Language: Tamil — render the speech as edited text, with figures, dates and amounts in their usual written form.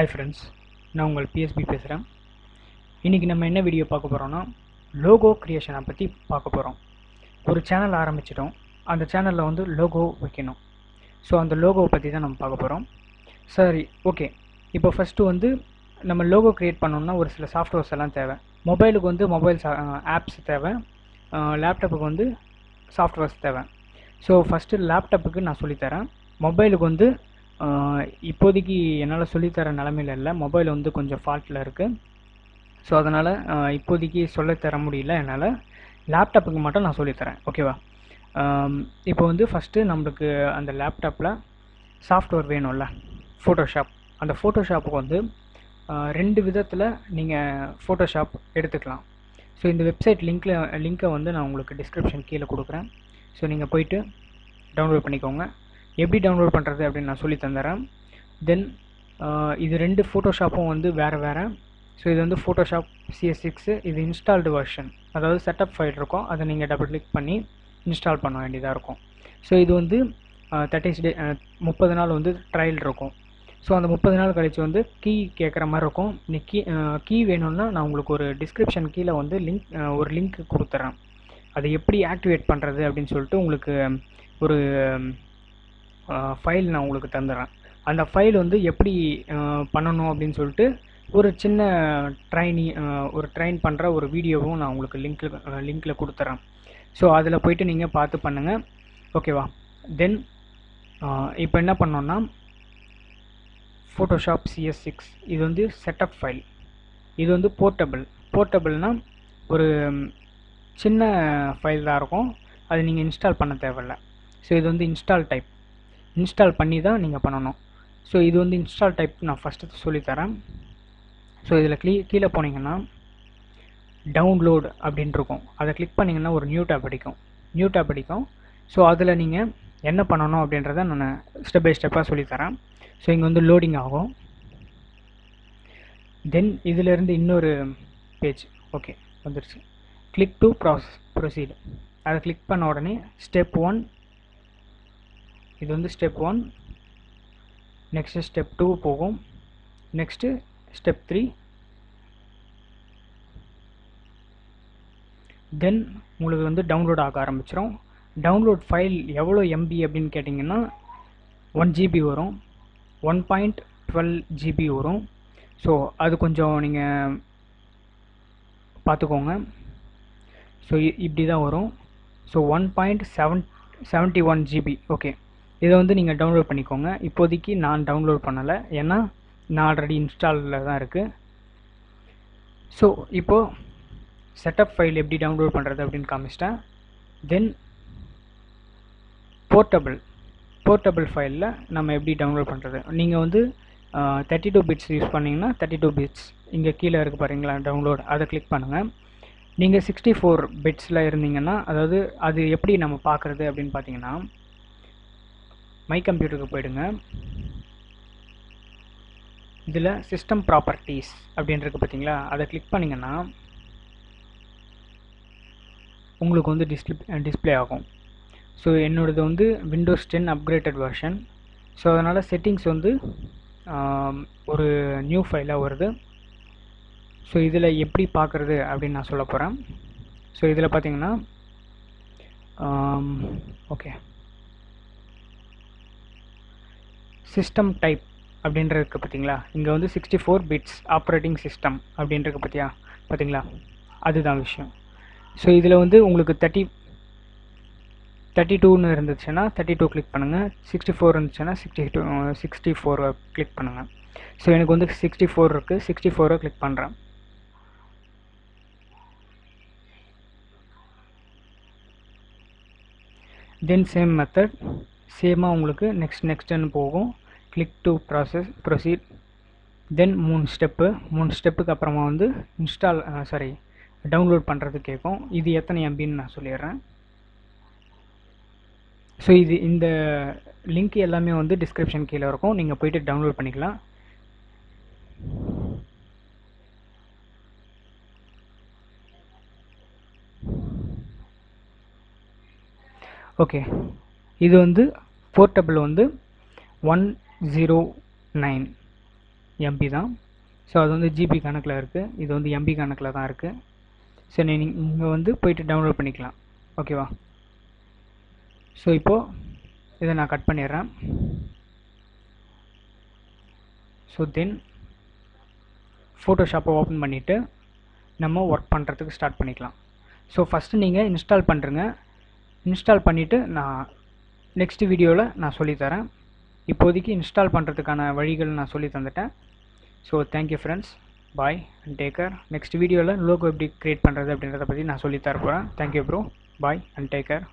Hi friends, நான் உங்கள் PSB பேசுகிறேன். இன்றைக்கி நம்ம என்ன வீடியோ பார்க்க போகிறோன்னா லோகோ க்ரியேஷனை பற்றி பார்க்க போகிறோம். ஒரு சேனல் ஆரம்பிச்சிட்டோம், அந்த சேனலில் வந்து லோகோ வைக்கணும். ஸோ அந்த லோகோவை பற்றி தான் நம்ம பார்க்க போகிறோம். சரி, ஓகே. இப்போ ஃபஸ்ட்டு வந்து நம்ம லோகோ க்ரியேட் பண்ணோம்னா ஒரு சில சாஃப்ட்வேர்ஸ் எல்லாம் தேவை. மொபைலுக்கு வந்து மொபைல் ஆப்ஸ் தேவை, லேப்டாப்புக்கு வந்து சாஃப்ட்வேர்ஸ் தேவை. ஸோ ஃபஸ்ட்டு லேப்டாப்புக்கு நான் சொல்லித்தரேன். மொபைலுக்கு வந்து இப்போதைக்கு என்னால் சொல்லித்தர நிலமையில இல்லை, மொபைல் வந்து கொஞ்சம் ஃபால்ட்டில் இருக்குது. ஸோ அதனால் இப்போதைக்கு சொல்லித்தர முடியல. என்னால் லேப்டாப்புக்கு மட்டும் நான் சொல்லித்தரேன், ஓகேவா? இப்போ வந்து ஃபஸ்ட்டு நம்மளுக்கு அந்த லேப்டாப்பில் சாஃப்ட்வேர் வேணும்ல, ஃபோட்டோஷாப். அந்த ஃபோட்டோஷாப்புக்கு வந்து ரெண்டு விதத்தில் நீங்கள் ஃபோட்டோஷாப் எடுத்துக்கலாம். ஸோ இந்த வெப்சைட் லிங்க்கை வந்து நான் உங்களுக்கு டிஸ்கிரிப்ஷன் கீழே கொடுக்குறேன். ஸோ நீங்கள் போயிட்டு டவுன்லோட் பண்ணிக்கோங்க. எப்படி டவுன்லோட் பண்ணுறது அப்படின்னு நான் சொல்லி தந்துடுறேன். தென் இது ரெண்டு ஃபோட்டோஷாப்பும் வந்து வேறு. ஸோ இது வந்து ஃபோட்டோஷாப் CS6, இது இன்ஸ்டால்டு வெர்ஷன், அதாவது செட்டப் ஃபைல் இருக்கும், அதை நீங்கள் டபுள் கிளிக் பண்ணி இன்ஸ்டால் பண்ண வேண்டியதாக இருக்கும். ஸோ இது வந்து 30 நாள் வந்து ட்ரையல் இருக்கும். ஸோ அந்த 30 நாள் கழித்து வந்து கீ கேட்குற மாதிரி இருக்கும். நீ கீ வேணும்னா நான் உங்களுக்கு ஒரு டிஸ்கிரிப்ஷன் கீழே வந்து ஒரு லிங்க் கொடுத்துட்றேன். அது எப்படி ஆக்டிவேட் பண்ணுறது அப்படின்னு சொல்லிட்டு உங்களுக்கு ஒரு ஃபைல் நான் உங்களுக்கு தந்துடுறேன். அந்த ஃபைல் வந்து எப்படி பண்ணணும் அப்படின்னு சொல்லிட்டு ஒரு சின்ன ட்ரைன் பண்ணுற ஒரு வீடியோவும் நான் உங்களுக்கு லிங்க்கில் கொடுத்துட்றேன். ஸோ அதில் போய்ட்டு நீங்கள் பார்த்து பண்ணுங்கள், ஓகேவா? தென் இப்போ என்ன பண்ணோன்னா ஃபோட்டோஷாப் CS6, இது வந்து செட்டப் ஃபைல். இது வந்து போர்ட்டபிள்னால் ஒரு சின்ன ஃபைல் தான் இருக்கும், அது நீங்கள் இன்ஸ்டால் பண்ண தேவையில்லை. ஸோ இது வந்து இன்ஸ்டால் பண்ணி தான் நீங்கள் பண்ணணும். ஸோ இது வந்து இன்ஸ்டால் டைப் நான் ஃபஸ்ட்டு சொல்லித்தரேன். ஸோ இதில் கீழே போனீங்கன்னா டவுன்லோட் அப்படின்ட்டு இருக்கும். அதை கிளிக் பண்ணிங்கன்னா ஒரு நியூ டேப் அடிக்கும். ஸோ அதில் நீங்கள் என்ன பண்ணணும் அப்படின்றத நான் ஸ்டெப் பை ஸ்டெப்பாக சொல்லித்தரேன். ஸோ இங்கே வந்து லோடிங் ஆகும். தென் இதிலேருந்து இன்னொரு பேஜ், ஓகே, வந்துருச்சு. கிளிக் டு ப்ரொசீடு, அதை கிளிக் பண்ண உடனே ஸ்டெப் 1, இது வந்து ஸ்டெப் 1, நெக்ஸ்ட்டு ஸ்டெப் 2 போகும், நெக்ஸ்ட்டு ஸ்டெப் 3, தென் உங்களுக்கு வந்து டவுன்லோட் ஆக ஆரம்பிச்சிடும். டவுன்லோட் ஃபைல் எவ்வளோ MB அப்படின்னு கேட்டிங்கன்னா 1 GB வரும், 1.12 GB வரும். ஸோ அது கொஞ்சம் நீங்கள் பார்த்துக்கோங்க. ஸோ இப்படி தான் வரும். So 1.71 GB, okay. இதை வந்து நீங்கள் டவுன்லோட் பண்ணிக்கோங்க. இப்போதைக்கு நான் டவுன்லோட் பண்ணலை, ஏன்னா நான் ஆல்ரெடி இன்ஸ்டாலில் தான் இருக்குது. ஸோ இப்போது செட்டப் ஃபைல் எப்படி டவுன்லோட் பண்ணுறது அப்படின்னு காமிச்சிட்டேன். தென் போர்ட்டபிள் ஃபைலில் நம்ம எப்படி டவுன்லோட் பண்ணுறது, நீங்கள் வந்து 32 பிட்ஸ் யூஸ் பண்ணிங்கன்னா 32 பிட்ஸ், இங்கே கீழே இருக்குது பாருங்களா டவுன்லோட், அதை கிளிக் பண்ணுங்கள். நீங்கள் 64 பிட்ஸில் இருந்தீங்கன்னா, அதாவது அது எப்படி நம்ம பார்க்குறது அப்படின்னு பார்த்தீங்கன்னா மை கம்ப்யூட்டருக்கு போயிடுங்க. இதில் சிஸ்டம் ப்ராப்பர்ட்டிஸ் அப்படின்றது பார்த்தீங்களா, அதை கிளிக் பண்ணிங்கன்னா உங்களுக்கு வந்து டிஸ்பிளே ஆகும். ஸோ என்னோடது வந்து விண்டோஸ் 10 அப்கிரேட்டட் வெர்ஷன். ஸோ அதனால் செட்டிங்ஸ் வந்து ஒரு நியூ ஃபைலாக வருது. ஸோ இதில் எப்படி பார்க்குறது அப்படின்னு நான் சொல்ல போகிறேன். ஸோ இதில் பார்த்தீங்கன்னா ஓகே, சிஸ்டம் டைப் அப்படின்றதுக்கு பார்த்தீங்களா, இங்கே வந்து 64 பிட்ஸ் ஆப்ரேட்டிங் சிஸ்டம் அப்படின்றதுக்கு பார்த்தீங்களா, அதுதான் விஷயம். ஸோ இதில் வந்து உங்களுக்கு 32ன்னு இருந்துச்சுன்னா 32 கிளிக் பண்ணுங்கள், 64 இருந்துச்சுன்னா 64 கிளிக் பண்ணுங்கள். ஸோ எனக்கு வந்து 64 இருக்குது, 64 கிளிக் பண்ணுறேன். தென் சேம் மெத்தட், சேமாக உங்களுக்கு நெக்ஸ்ட்டுன்னு போகும். Click to proceed. தென் 3 ஸ்டெப்புக்கு அப்புறமா வந்து டவுன்லோட் பண்ணுறது கேட்கும். இது எத்தனை MBன்னு நான் சொல்லிடுறேன். ஸோ இது இந்த லிங்க் எல்லாமே வந்து டிஸ்கிரிப்ஷன் கீழே இருக்கும், நீங்கள் போய்ட்டு டவுன்லோட் பண்ணிக்கலாம். ஓகே, இது வந்து போர்ட்டபிள் வந்து 109 MP தான். ஸோ அது வந்து ஜிபி கணக்கில் இருக்குது, இது வந்து எம்பி கணக்கில் தான் இருக்குது. ஸோ நீங்கள் வந்து போய்ட்டு டவுன்லோட் பண்ணிக்கலாம், ஓகேவா. ஸோ இப்போது இதை நான் கட் பண்ணிடுறேன். ஸோ தென் ஃபோட்டோஷாப்பை ஓப்பன் பண்ணிவிட்டு நம்ம ஒர்க் பண்ணுறதுக்கு ஸ்டார்ட் பண்ணிக்கலாம். ஸோ ஃபஸ்ட்டு நீங்கள் இன்ஸ்டால் பண்ணுறங்க, இன்ஸ்டால் பண்ணிவிட்டு நான் நெக்ஸ்ட் வீடியோவில் நான் சொல்லித்தரேன். இப்போதைக்கு இன்ஸ்டால் பண்ணுறதுக்கான வழிகள் நான் சொல்லி தந்துட்டேன். So thank you friends, bye and take care. Next வீடியோவில் லோகோ எப்படி க்ரியேட் பண்ணுறது அப்படின்றத பற்றி நான் சொல்லித்தர போகிறேன். Thank you bro, bye and take care.